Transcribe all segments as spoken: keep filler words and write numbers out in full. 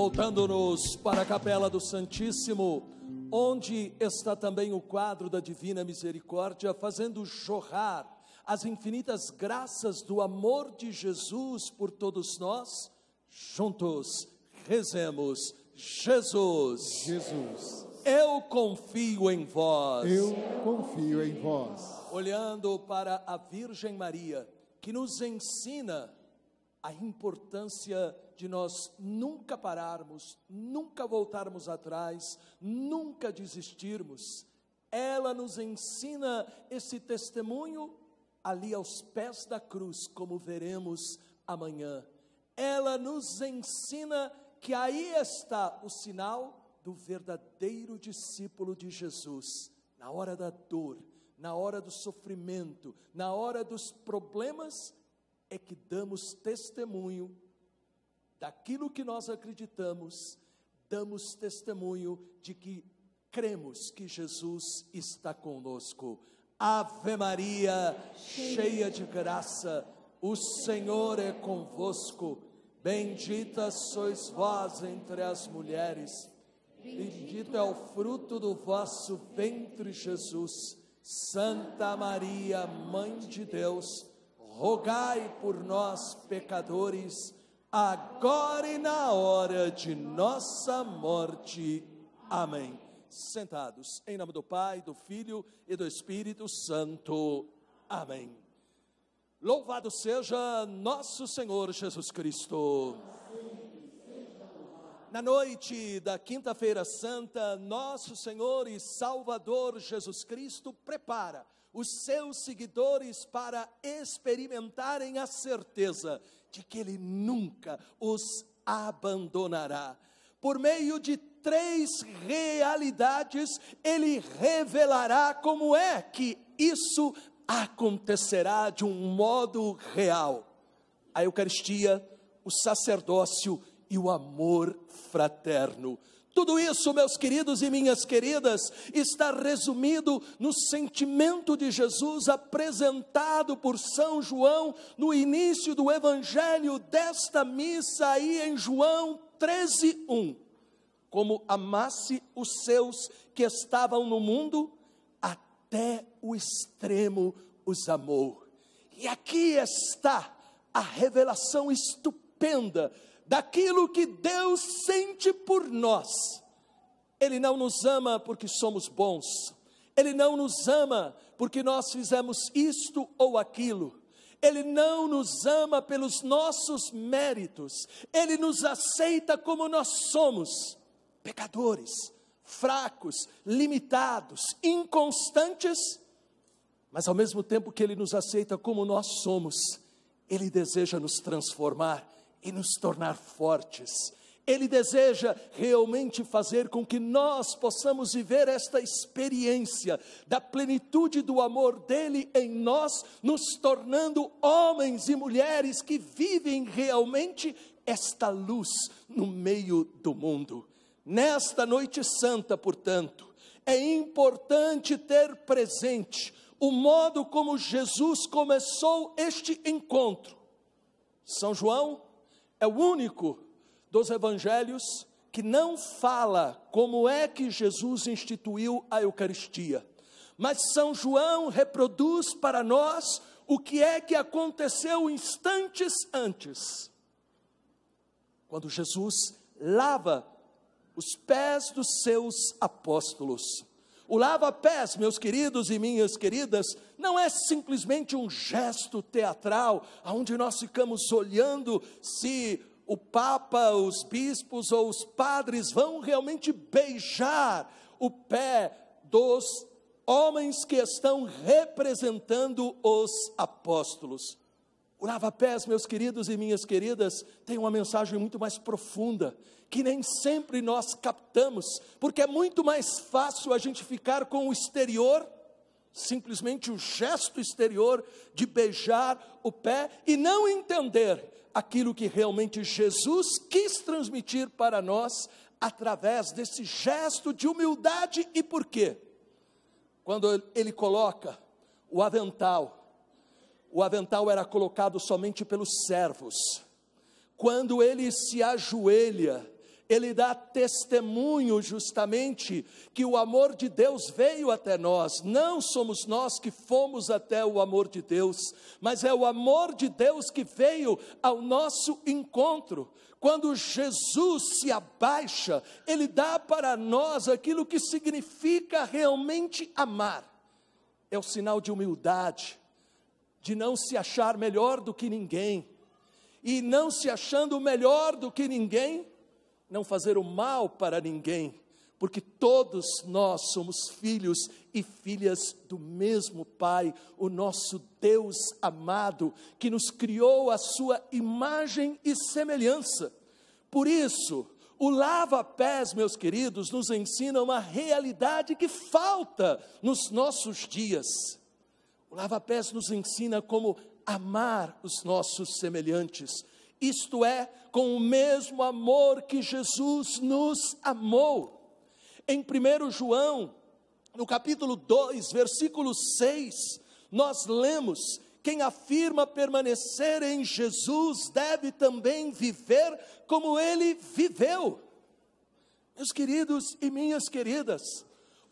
Voltando-nos para a capela do Santíssimo, onde está também o quadro da Divina Misericórdia, fazendo jorrar as infinitas graças do amor de Jesus por todos nós, juntos rezemos: Jesus, Jesus, eu confio em vós. Eu confio em vós. Olhando para a Virgem Maria, que nos ensina a importância de nós nunca pararmos, nunca voltarmos atrás, nunca desistirmos. Ela nos ensina esse testemunho ali aos pés da cruz, como veremos amanhã. Ela nos ensina que aí está o sinal do verdadeiro discípulo de Jesus. Na hora da dor, na hora do sofrimento, na hora dos problemas, é que damos testemunho daquilo que nós acreditamos, damos testemunho de que cremos que Jesus está conosco. Ave Maria, cheia de graça, o Senhor é convosco. Bendita sois vós entre as mulheres, bendito é o fruto do vosso ventre, Jesus. Santa Maria, Mãe de Deus, rogai por nós, pecadores, agora e na hora de nossa morte. Amém. Sentados, em nome do Pai, do Filho e do Espírito Santo. Amém. Louvado seja nosso Senhor Jesus Cristo. Na noite da Quinta-feira Santa, nosso Senhor e Salvador Jesus Cristo prepara os seus seguidores para experimentarem a certeza de que Ele nunca os abandonará. Por meio de três realidades, Ele revelará como é que isso acontecerá de um modo real: a Eucaristia, o sacerdócio e o amor fraterno. Tudo isso, meus queridos e minhas queridas, está resumido no sentimento de Jesus apresentado por São João no início do Evangelho desta missa aí em João treze, um. Como amasse os seus que estavam no mundo, até o extremo os amou. E aqui está a revelação estupenda daquilo que Deus sente por nós. Ele não nos ama porque somos bons, Ele não nos ama porque nós fizemos isto ou aquilo, Ele não nos ama pelos nossos méritos, Ele nos aceita como nós somos, pecadores, fracos, limitados, inconstantes, mas ao mesmo tempo que Ele nos aceita como nós somos, Ele deseja nos transformar e nos tornar fortes. Ele deseja realmente fazer com que nós possamos viver esta experiência da plenitude do amor dEle em nós, nos tornando homens e mulheres que vivem realmente esta luz no meio do mundo. Nesta noite santa, portanto, é importante ter presente o modo como Jesus começou este encontro. São João é o único dos evangelhos que não fala como é que Jesus instituiu a Eucaristia, mas São João reproduz para nós o que é que aconteceu instantes antes. Quando Jesus lava os pés dos seus apóstolos. O lava-pés, meus queridos e minhas queridas, não é simplesmente um gesto teatral, onde nós ficamos olhando se o Papa, os bispos ou os padres vão realmente beijar o pé dos homens que estão representando os apóstolos. O lava-pés, meus queridos e minhas queridas, tem uma mensagem muito mais profunda, que nem sempre nós captamos, porque é muito mais fácil a gente ficar com o exterior, simplesmente o gesto exterior de beijar o pé, e não entender aquilo que realmente Jesus quis transmitir para nós, através desse gesto de humildade. E por quê? Quando Ele coloca o avental, o avental era colocado somente pelos servos. Quando Ele se ajoelha, ele dá testemunho justamente que o amor de Deus veio até nós. Não somos nós que fomos até o amor de Deus, mas é o amor de Deus que veio ao nosso encontro. Quando Jesus se abaixa, ele dá para nós aquilo que significa realmente amar. É o sinal de humildade, de não se achar melhor do que ninguém, e não se achando melhor do que ninguém, não fazer o mal para ninguém, porque todos nós somos filhos e filhas do mesmo Pai, o nosso Deus amado, que nos criou à sua imagem e semelhança. Por isso, o lava-pés, meus queridos, nos ensina uma realidade que falta nos nossos dias. O lava-pés nos ensina como amar os nossos semelhantes, isto é, com o mesmo amor que Jesus nos amou. Em primeiro João, no capítulo dois, versículo seis, nós lemos: quem afirma permanecer em Jesus deve também viver como ele viveu. Meus queridos e minhas queridas,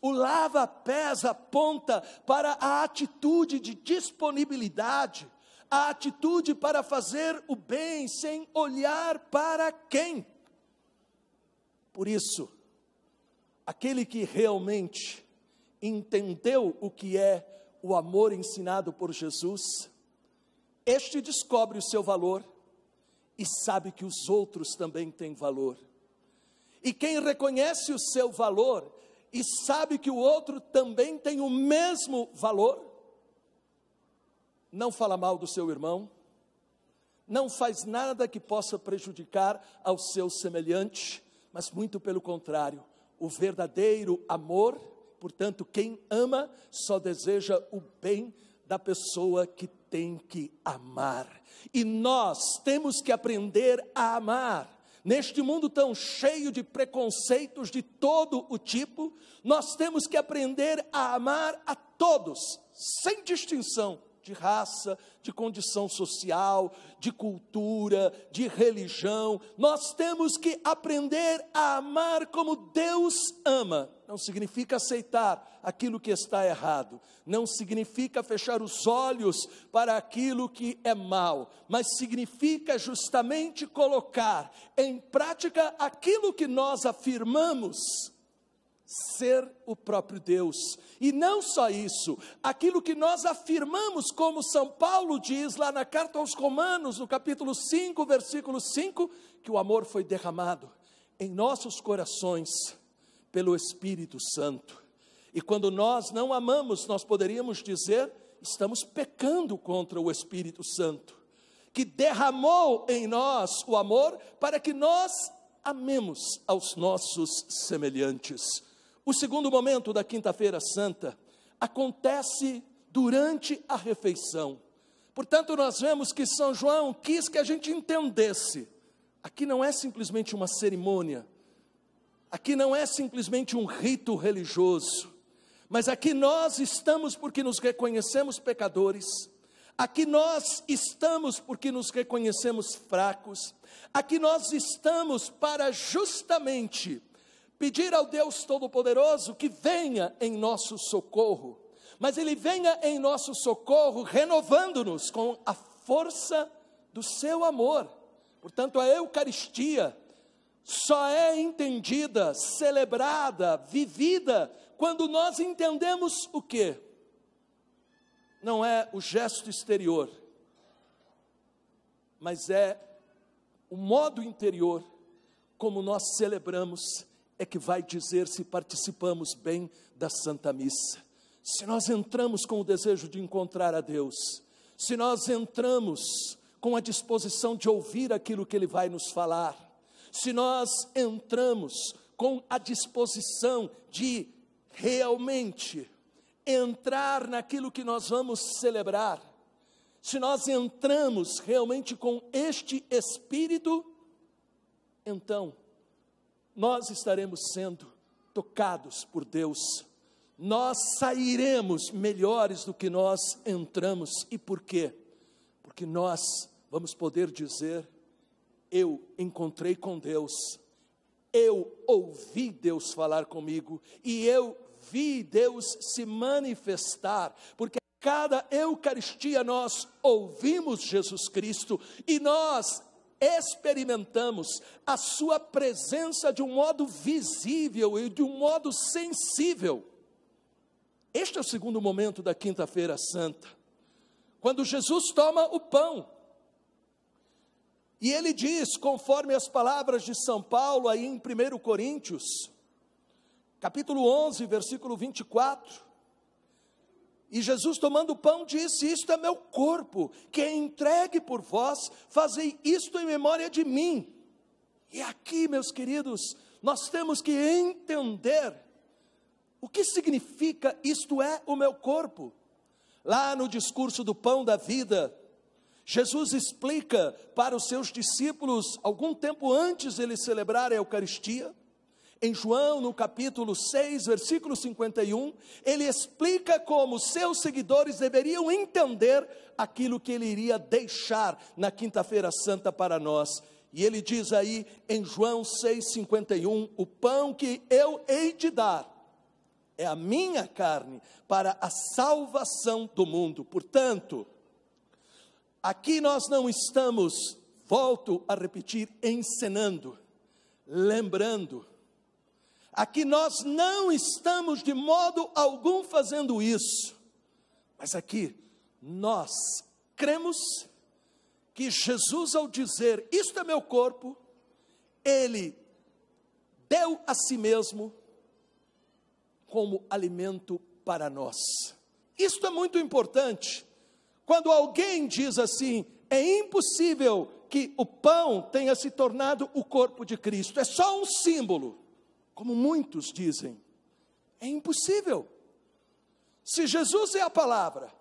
o lava-pés aponta para a atitude de disponibilidade, a atitude para fazer o bem sem olhar para quem. Por isso, aquele que realmente entendeu o que é o amor ensinado por Jesus, este descobre o seu valor e sabe que os outros também têm valor. E quem reconhece o seu valor e sabe que o outro também tem o mesmo valor, não fala mal do seu irmão, não faz nada que possa prejudicar ao seu semelhante, mas muito pelo contrário, o verdadeiro amor. Portanto, quem ama só deseja o bem da pessoa que tem que amar. E nós temos que aprender a amar. Neste mundo tão cheio de preconceitos de todo o tipo, nós temos que aprender a amar a todos, sem distinção de raça, de condição social, de cultura, de religião. Nós temos que aprender a amar como Deus ama. Não significa aceitar aquilo que está errado, não significa fechar os olhos para aquilo que é mal, mas significa justamente colocar em prática aquilo que nós afirmamos ser o próprio Deus. E não só isso, aquilo que nós afirmamos, como São Paulo diz lá na carta aos Romanos, no capítulo cinco, versículo cinco, que o amor foi derramado em nossos corações pelo Espírito Santo. E quando nós não amamos, nós poderíamos dizer, estamos pecando contra o Espírito Santo, que derramou em nós o amor para que nós amemos aos nossos semelhantes. O segundo momento da Quinta-feira Santa acontece durante a refeição. Portanto, nós vemos que São João quis que a gente entendesse, aqui não é simplesmente uma cerimônia, aqui não é simplesmente um rito religioso, mas aqui nós estamos porque nos reconhecemos pecadores, aqui nós estamos porque nos reconhecemos fracos, aqui nós estamos para justamente pedir ao Deus Todo-Poderoso que venha em nosso socorro, mas Ele venha em nosso socorro renovando-nos com a força do Seu amor. Portanto, a Eucaristia só é entendida, celebrada, vivida, quando nós entendemos o quê? Não é o gesto exterior, mas é o modo interior, como nós celebramos, é que vai dizer se participamos bem da Santa Missa. Se nós entramos com o desejo de encontrar a Deus, se nós entramos com a disposição de ouvir aquilo que Ele vai nos falar, se nós entramos com a disposição de realmente entrar naquilo que nós vamos celebrar, se nós entramos realmente com este espírito, então nós estaremos sendo tocados por Deus, nós sairemos melhores do que nós entramos. E por quê? Porque nós vamos poder dizer: eu encontrei com Deus, eu ouvi Deus falar comigo e eu vi Deus se manifestar, porque a cada Eucaristia nós ouvimos Jesus Cristo e nós experimentamos a sua presença de um modo visível e de um modo sensível. Este é o segundo momento da Quinta-feira Santa, quando Jesus toma o pão, e ele diz, conforme as palavras de São Paulo, aí em primeiro Coríntios, capítulo onze, versículo vinte e quatro, e Jesus tomando o pão disse, isto é meu corpo, que é entregue por vós, fazei isto em memória de mim. E aqui, meus queridos, nós temos que entender o que significa isto é o meu corpo. Lá no discurso do pão da vida, Jesus explica para os seus discípulos, algum tempo antes de ele celebrar a Eucaristia, em João, no capítulo seis, versículo cinquenta e um, ele explica como seus seguidores deveriam entender aquilo que ele iria deixar na Quinta-feira Santa para nós. E ele diz aí, em João seis, cinquenta e um, o pão que eu hei de dar é a minha carne para a salvação do mundo. Portanto, aqui nós não estamos, volto a repetir, encenando, lembrando. Aqui nós não estamos de modo algum fazendo isso, mas aqui nós cremos que Jesus, ao dizer, isto é meu corpo, ele deu a si mesmo como alimento para nós. Isto é muito importante. Quando alguém diz assim, é impossível que o pão tenha se tornado o corpo de Cristo, é só um símbolo. Como muitos dizem, é impossível. Se Jesus é a palavra,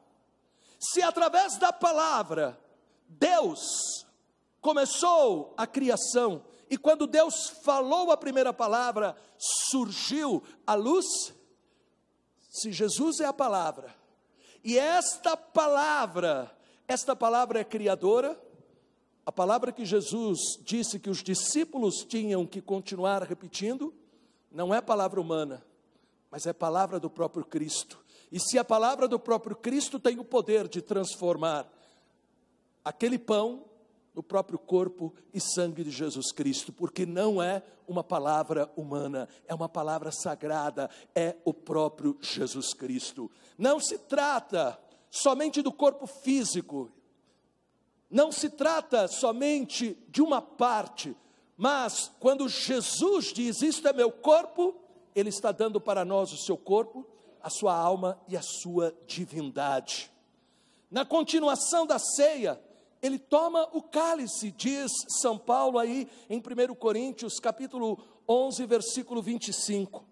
se através da palavra, Deus começou a criação, e quando Deus falou a primeira palavra, surgiu a luz. Se Jesus é a palavra, e esta palavra, esta palavra é criadora, a palavra que Jesus disse que os discípulos tinham que continuar repetindo, não é palavra humana, mas é palavra do próprio Cristo. E se a palavra do próprio Cristo tem o poder de transformar aquele pão no próprio corpo e sangue de Jesus Cristo, porque não é uma palavra humana, é uma palavra sagrada, é o próprio Jesus Cristo. Não se trata somente do corpo físico, não se trata somente de uma parte. Mas, quando Jesus diz, isto é meu corpo, ele está dando para nós o seu corpo, a sua alma e a sua divindade. Na continuação da ceia, ele toma o cálice, diz São Paulo aí em primeiro Coríntios, capítulo onze, versículo vinte e cinco.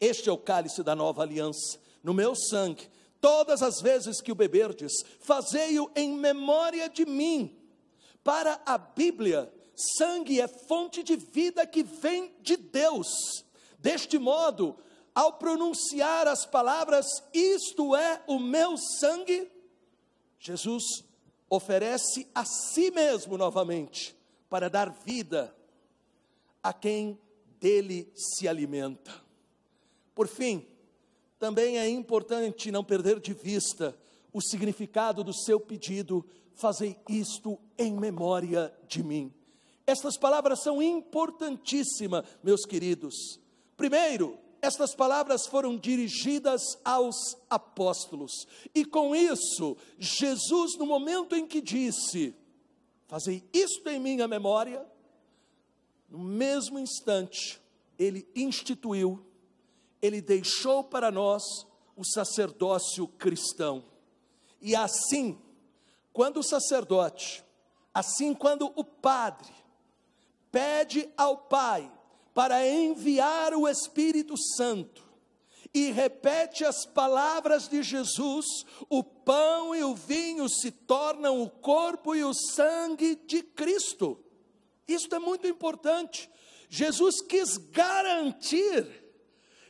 Este é o cálice da nova aliança, no meu sangue. Todas as vezes que o beberdes, fazei-o em memória de mim. Para a Bíblia, sangue é fonte de vida que vem de Deus. Deste modo, ao pronunciar as palavras, isto é o meu sangue, Jesus oferece a si mesmo novamente, para dar vida a quem dele se alimenta. Por fim, também é importante não perder de vista o significado do seu pedido, fazei isto em memória de mim. Estas palavras são importantíssimas, meus queridos. Primeiro, estas palavras foram dirigidas aos apóstolos. E com isso, Jesus, no momento em que disse, fazei isto em minha memória, no mesmo instante, ele instituiu, ele deixou para nós o sacerdócio cristão. E assim, quando o sacerdote, assim quando o padre, pede ao Pai para enviar o Espírito Santo e repete as palavras de Jesus, o pão e o vinho se tornam o corpo e o sangue de Cristo. Isto é muito importante. Jesus quis garantir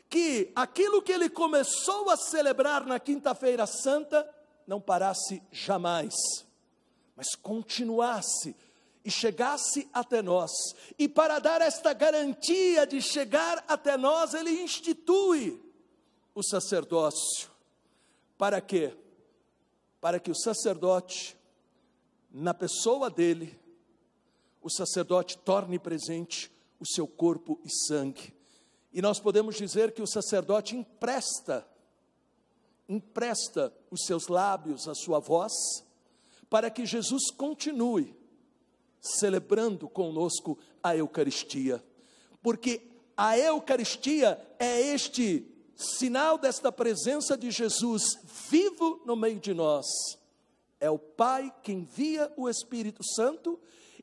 que aquilo que ele começou a celebrar na Quinta-feira Santa não parasse jamais, mas continuasse. e chegasse até nós. E para dar esta garantia de chegar até nós, ele institui o sacerdócio. Para quê? Para que o sacerdote, na pessoa dele, o sacerdote torne presente o seu corpo e sangue. E nós podemos dizer que o sacerdote empresta, empresta os seus lábios, a sua voz, para que Jesus continue celebrando conosco a Eucaristia. Porque a Eucaristia é este sinal desta presença de Jesus vivo no meio de nós. É o Pai que envia o Espírito Santo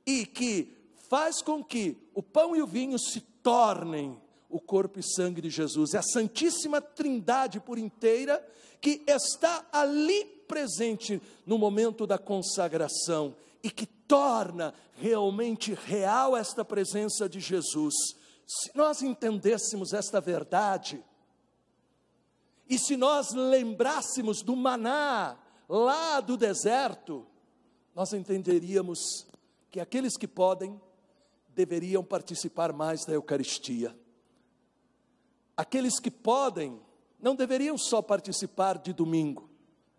e que faz com que o pão e o vinho se tornem o corpo e sangue de Jesus. É a Santíssima Trindade por inteira que está ali presente no momento da consagração e que torna realmente real esta presença de Jesus. Se nós entendêssemos esta verdade, e se nós lembrássemos do maná lá do deserto, nós entenderíamos que aqueles que podem deveriam participar mais da Eucaristia. Aqueles que podem não deveriam só participar de domingo.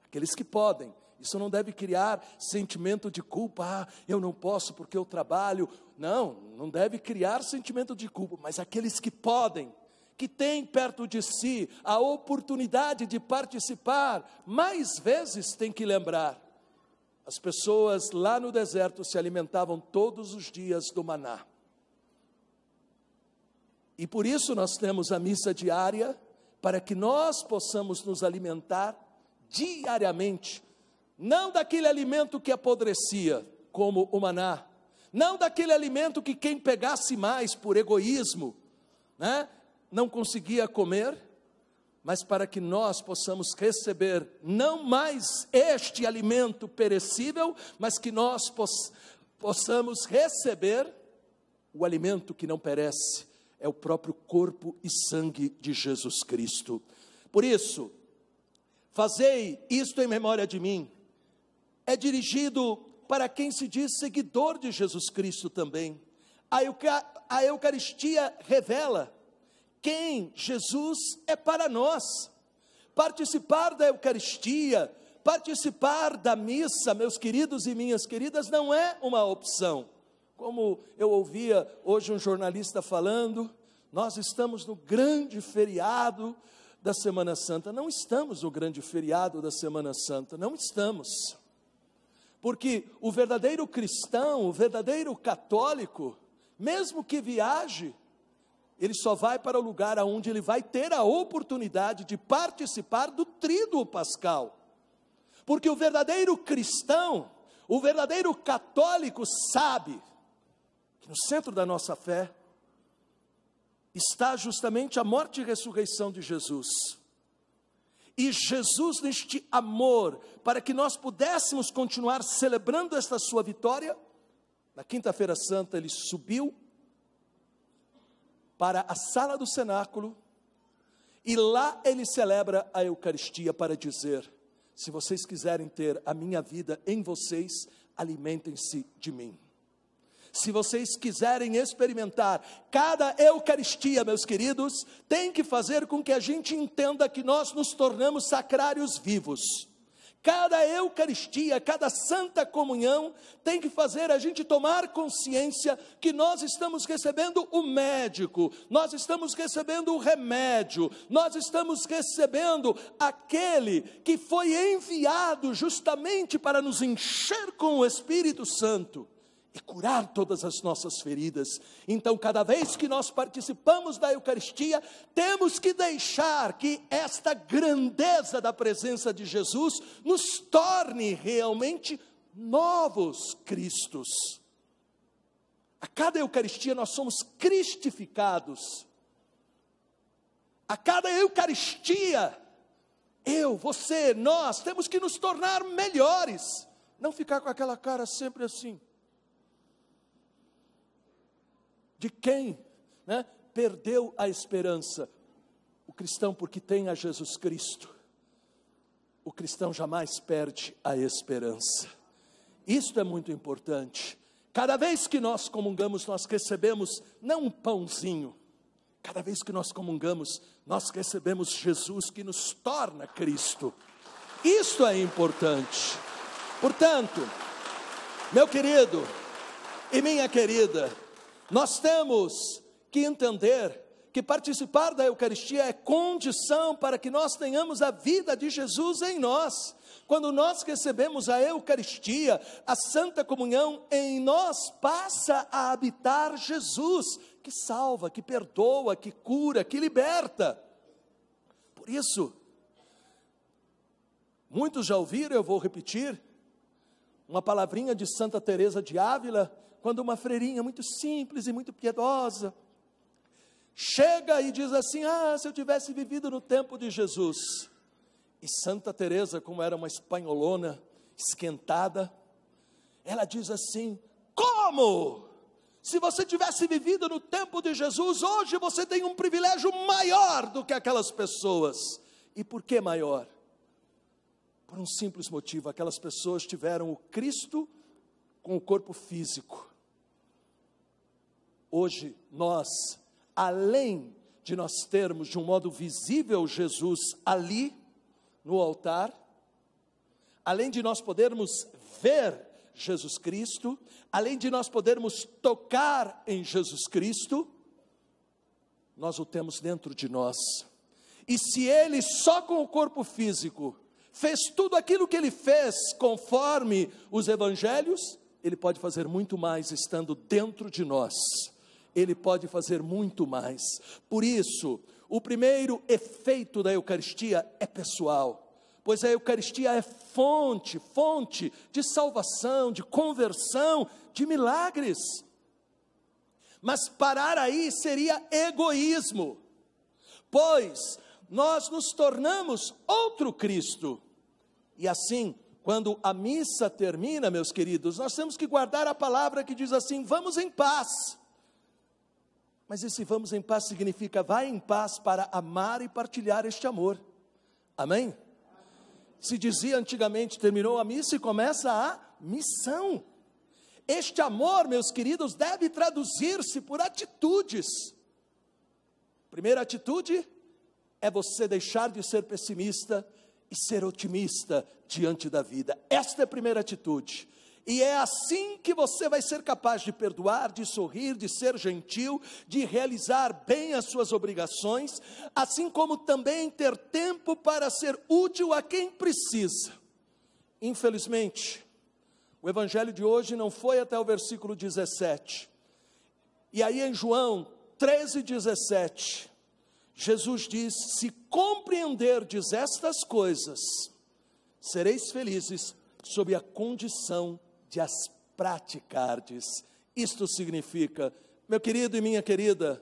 Aqueles que podem, isso não deve criar sentimento de culpa. Ah, eu não posso porque eu trabalho. Não, não deve criar sentimento de culpa, mas aqueles que podem, que tem perto de si a oportunidade de participar, mais vezes tem que lembrar. As pessoas lá no deserto se alimentavam todos os dias do maná. E por isso nós temos a missa diária, para que nós possamos nos alimentar diariamente, não daquele alimento que apodrecia, como o maná, não daquele alimento que quem pegasse mais por egoísmo, né? não conseguia comer, mas para que nós possamos receber não mais este alimento perecível, mas que nós poss- possamos receber o alimento que não perece, é o próprio corpo e sangue de Jesus Cristo. Por isso, fazei isto em memória de mim, é dirigido para quem se diz seguidor de Jesus Cristo também. A, Euca- a Eucaristia revela quem Jesus é para nós. Participar da Eucaristia, participar da missa, meus queridos e minhas queridas, não é uma opção. Como eu ouvia hoje um jornalista falando, nós estamos no grande feriado da Semana Santa. Não estamos no grande feriado da Semana Santa, não estamos. Porque o verdadeiro cristão, o verdadeiro católico, mesmo que viaje, ele só vai para o lugar onde ele vai ter a oportunidade de participar do tríduo pascal. Porque o verdadeiro cristão, o verdadeiro católico sabe que no centro da nossa fé está justamente a morte e ressurreição de Jesus. E Jesus, neste amor, para que nós pudéssemos continuar celebrando esta sua vitória, na Quinta-feira Santa ele subiu para a sala do cenáculo, e lá ele celebra a Eucaristia para dizer: se vocês quiserem ter a minha vida em vocês, alimentem-se de mim. Se vocês quiserem experimentar cada Eucaristia, meus queridos, tem que fazer com que a gente entenda que nós nos tornamos sacrários vivos. Cada Eucaristia, cada Santa Comunhão tem que fazer a gente tomar consciência que nós estamos recebendo o médico, nós estamos recebendo o remédio, nós estamos recebendo aquele que foi enviado justamente para nos encher com o Espírito Santo e curar todas as nossas feridas. Então, cada vez que nós participamos da Eucaristia, temos que deixar que esta grandeza da presença de Jesus nos torne realmente novos Cristos. A cada Eucaristia nós somos cristificados. A cada Eucaristia, eu, você, nós, temos que nos tornar melhores. Não ficar com aquela cara sempre assim, de quem, né, perdeu a esperança. O cristão, porque tem a Jesus Cristo, o cristão jamais perde a esperança. Isto é muito importante, Cada vez que nós comungamos, nós recebemos não um pãozinho. Cada vez que nós comungamos, nós recebemos Jesus que nos torna Cristo. Isto é importante. Portanto, meu querido e minha querida, nós temos que entender que participar da Eucaristia é condição para que nós tenhamos a vida de Jesus em nós. Quando nós recebemos a Eucaristia, a Santa Comunhão, em nós passa a habitar Jesus, que salva, que perdoa, que cura, que liberta. Por isso, muitos já ouviram, eu vou repetir, uma palavrinha de Santa Teresa de Ávila, quando uma freirinha muito simples e muito piedosa chega e diz assim: ah, se eu tivesse vivido no tempo de Jesus. E Santa Teresa, como era uma espanholona esquentada, ela diz assim: como? Se você tivesse vivido no tempo de Jesus, hoje você tem um privilégio maior do que aquelas pessoas. E por que maior? Por um simples motivo: aquelas pessoas tiveram o Cristo com o corpo físico. Hoje nós, além de nós termos de um modo visível Jesus ali no altar, além de nós podermos ver Jesus Cristo, além de nós podermos tocar em Jesus Cristo, nós o temos dentro de nós. E se Ele só com o corpo físico fez tudo aquilo que Ele fez conforme os evangelhos, Ele pode fazer muito mais estando dentro de nós. Ele pode fazer muito mais. Por isso, o primeiro efeito da Eucaristia é pessoal, pois a Eucaristia é fonte, fonte de salvação, de conversão, de milagres. Mas parar aí seria egoísmo, pois nós nos tornamos outro Cristo. E assim, quando a missa termina, meus queridos, nós temos que guardar a palavra que diz assim: vamos em paz. Mas esse vamos em paz significa: vai em paz para amar e partilhar este amor. Amém? Se dizia antigamente: terminou a missa e começa a missão. Este amor, meus queridos, deve traduzir-se por atitudes. Primeira atitude é você deixar de ser pessimista e ser otimista diante da vida. Esta é a primeira atitude. E é assim que você vai ser capaz de perdoar, de sorrir, de ser gentil, de realizar bem as suas obrigações, assim como também ter tempo para ser útil a quem precisa. Infelizmente, o evangelho de hoje não foi até o versículo dezessete. E aí em João treze, dezessete... Jesus diz: se compreenderdes estas coisas, sereis felizes sob a condição de as praticardes. Isto significa, meu querido e minha querida,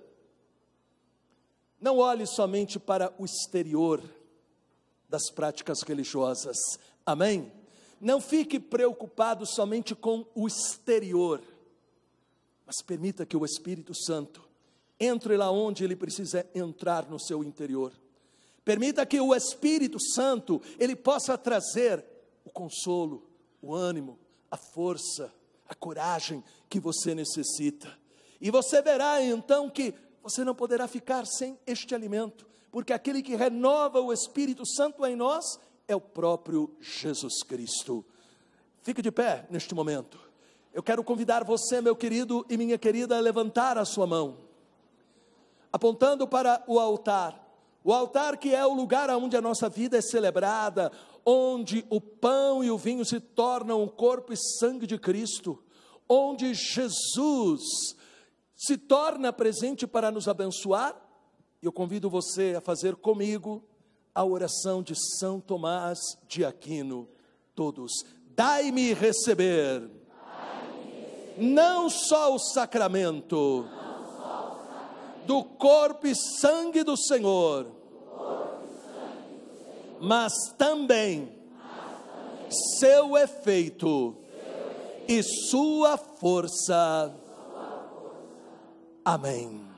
não olhe somente para o exterior das práticas religiosas, amém? Não fique preocupado somente com o exterior, mas permita que o Espírito Santo entre lá onde ele precisa entrar no seu interior. Permita que o Espírito Santo, ele possa trazer o consolo, o ânimo, a força, a coragem que você necessita. E você verá então que você não poderá ficar sem este alimento, porque aquele que renova o Espírito Santo em nós é o próprio Jesus Cristo. Fique de pé neste momento. Eu quero convidar você, meu querido e minha querida, a levantar a sua mão, apontando para o altar, o altar que é o lugar onde a nossa vida é celebrada, onde o pão e o vinho se tornam o corpo e sangue de Cristo, onde Jesus se torna presente para nos abençoar. Eu convido você a fazer comigo a oração de São Tomás de Aquino. Todos: dai-me receber, dai-me receber. Não só o sacramento do corpo e sangue do Senhor, do sangue do Senhor, mas também, mas também seu, efeito, seu efeito e sua força. Sua força. Amém.